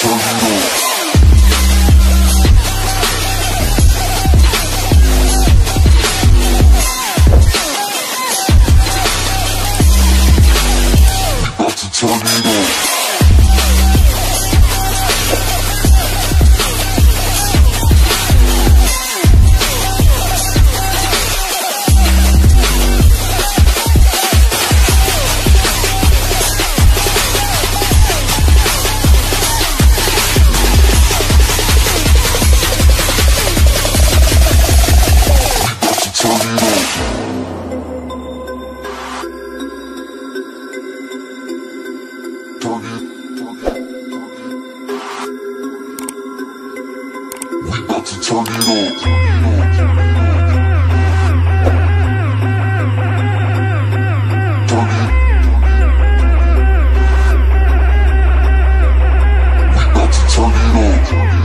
Turn it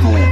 on.